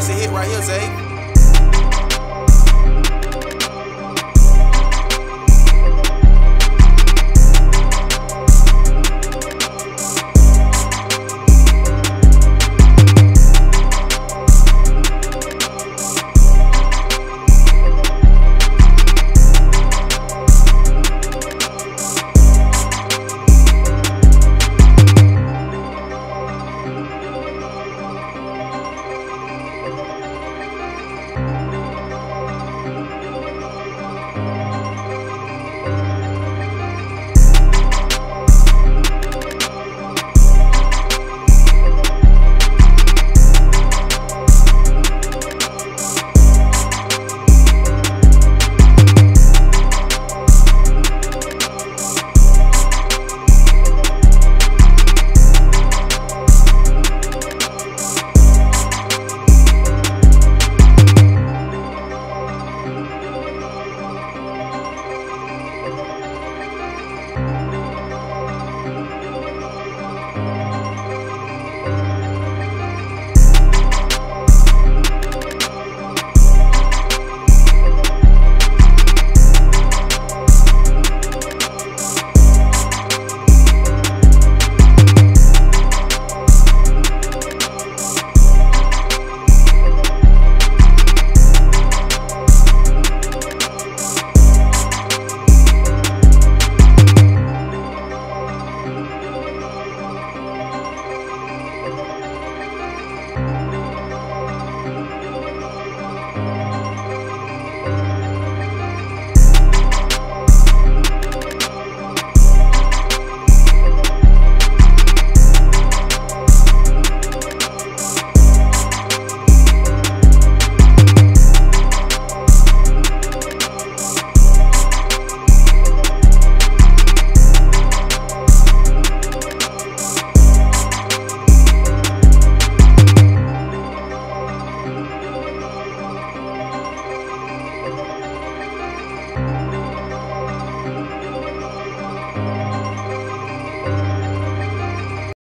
This a hit right here, Zay.